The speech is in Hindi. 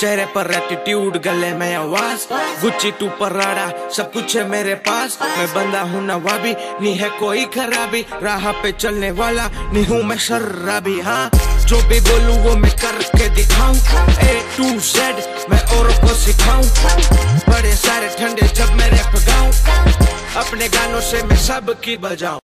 चेहरे पर एटीट्यूड, गले में आवाज, गुच्ची टू पराड़ा सब कुछ है मेरे पास। मैं बंदा हूँ नवाबी, नहीं है कोई खराबी, राह पे चलने वाला नहीं हूँ मैं शर्राबी। हाँ जो भी बोलूँ वो मैं करके दिखाऊँ, ए टू जेड मैं औरों को सिखाऊँ, बड़े सारे ठंडे जब मैं रैप गाऊँ, अपने गानों से मैं सब की बजाऊँ।